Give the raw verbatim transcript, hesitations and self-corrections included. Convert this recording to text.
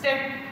Step